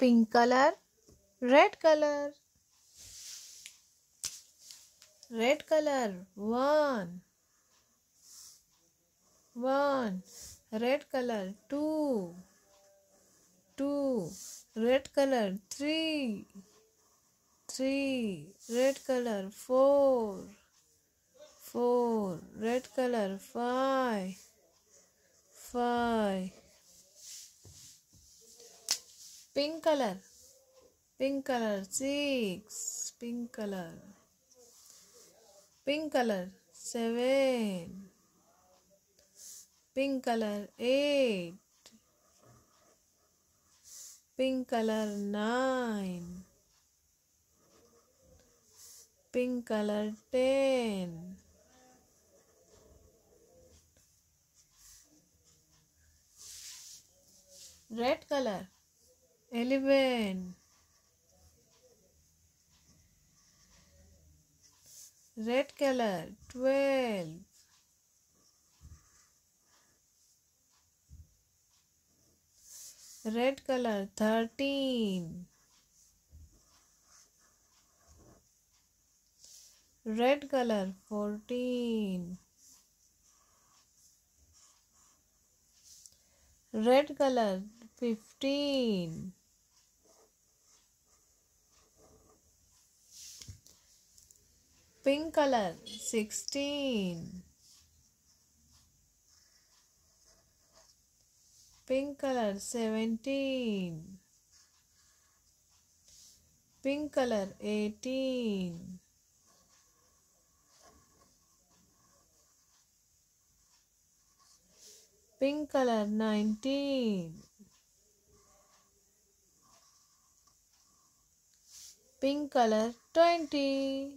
pink color, red color. Red color, one. Red color, two. Red color, three. Red color, four. Red color, five. Pink color, six. Pink color, seven. Pink color, eight. Pink color, nine. Pink color, 10. Red color, 11. Red color, 12. Red color, 13. Red color, 14. Red color, 15. Pink color, 16. Pink color, 17. Pink color, 18. Pink color, 19. Pink color, 20.